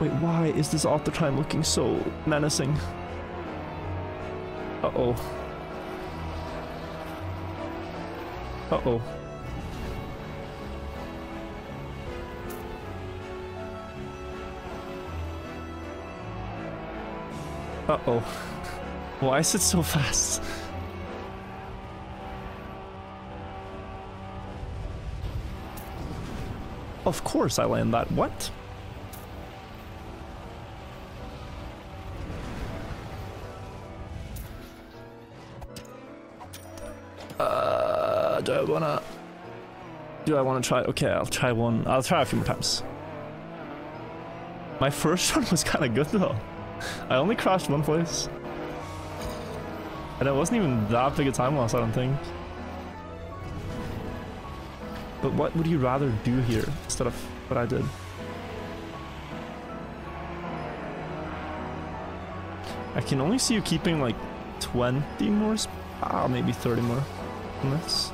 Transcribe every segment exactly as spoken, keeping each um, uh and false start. Wait, why is this author time looking so menacing? Uh-oh. Uh-oh. Uh-oh. Why is it so fast? Of course I land that. What? Uh, do I wanna... Do I wanna try... Okay, I'll try one... I'll try a few more times. My first one was kinda good though. I only crashed one place. And it wasn't even that big a time loss, I don't think. But what would you rather do here instead of what I did? I can only see you keeping like twenty more, ah, maybe thirty more on this.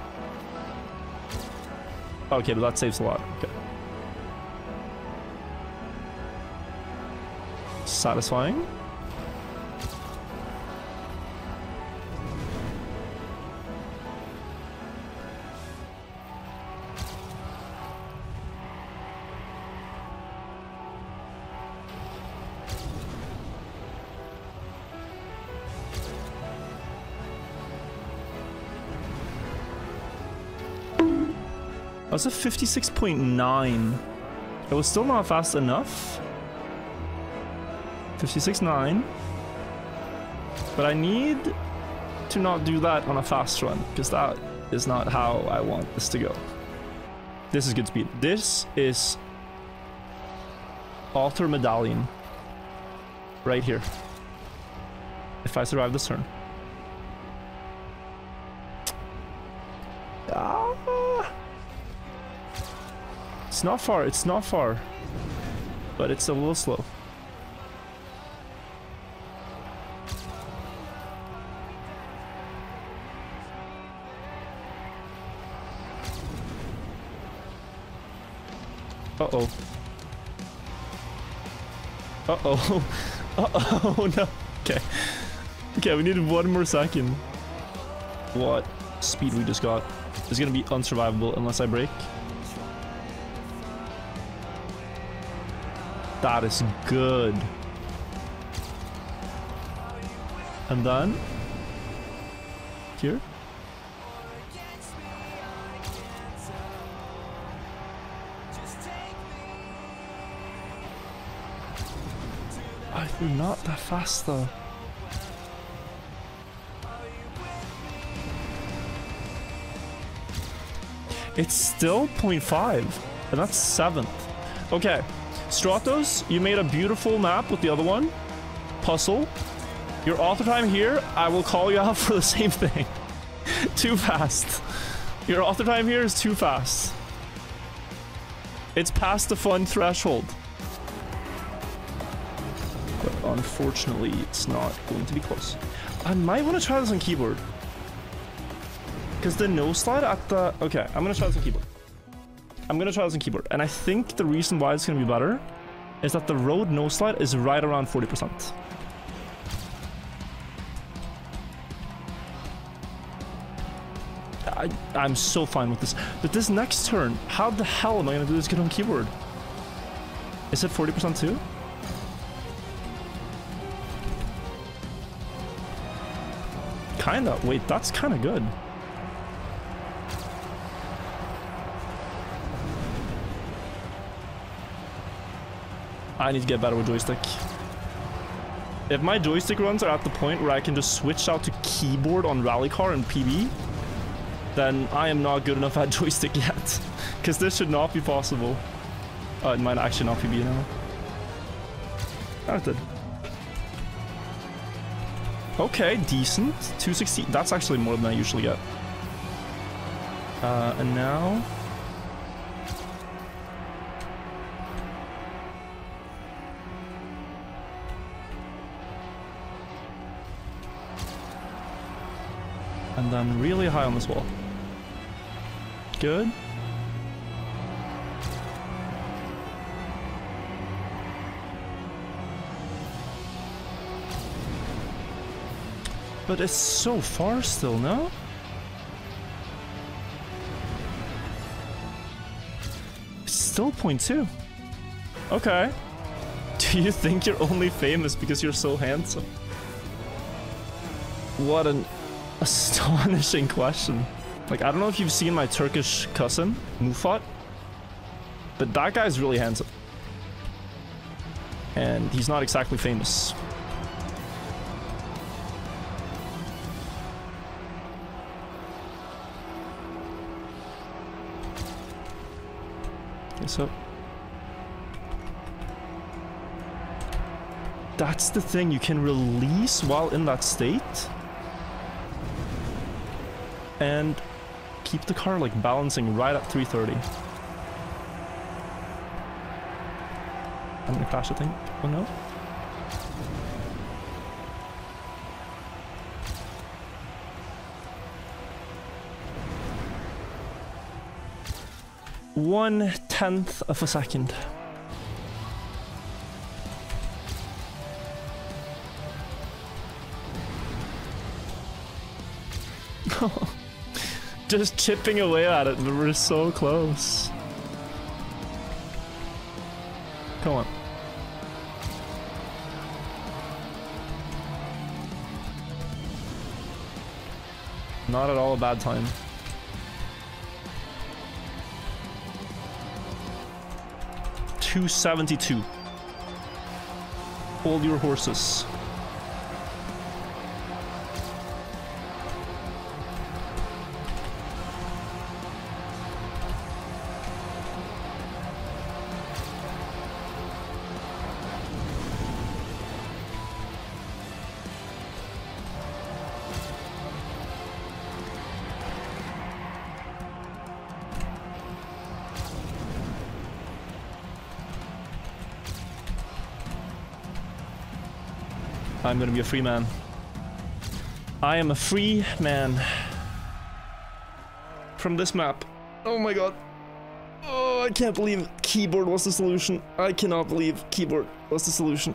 Okay, but that saves a lot. Okay. Satisfying. I was at fifty-six point nine. It was still not fast enough. fifty-six point nine. But I need to not do that on a fast run, because that is not how I want this to go. This is good speed. This is Author Medallion. Right here. If I survive this turn. It's not far, it's not far, but it's a little slow. Uh-oh. Uh-oh. Uh-oh, no. Okay. Okay, we need one more second. What speed we just got is gonna be unsurvivable unless I break. That is good. And then here. I do not that fast though. It's still point five, and that's seventh. Okay. Stratos, you made a beautiful map with the other one. Puzzle. Your author time here, I will call you out for the same thing. Too fast. Your author time here is too fast. It's past the fun threshold. But unfortunately, it's not going to be close. I might want to try this on keyboard. Because the no slide at the... Okay, I'm going to try this on keyboard. I'm gonna try this on keyboard, and I think the reason why it's gonna be better is that the road no slide is right around forty percent. I, I'm so fine with this, but this next turn, how the hell am I gonna do this good on keyboard? Is it forty percent too? Kinda. Wait, that's kinda good. I need to get better with joystick. If my joystick runs are at the point where I can just switch out to keyboard on rally car and P B, then I am not good enough at joystick yet. Because this should not be possible. Uh, it might actually not P B now. That's it. Okay, decent. two sixty. That's actually more than I usually get. Uh, and now... And then really high on this wall. Good. But it's so far still, no? Still point two. Okay. Do you think you're only famous because you're so handsome? What an astonishing question. Like, I don't know if you've seen my Turkish cousin, Mufat, but that guy's really handsome. And he's not exactly famous. Okay, so... that's the thing, you can release while in that state. And keep the car, like, balancing right at three thirty. I'm gonna crash the thing. Oh no. One tenth of a second. Just chipping away at it, but we're so close. Come on. Not at all a bad time. two seventy-two. Hold your horses. I'm gonna be a free man. I am a free man. From this map. Oh my god. Oh, I can't believe keyboard was the solution. I cannot believe keyboard was the solution.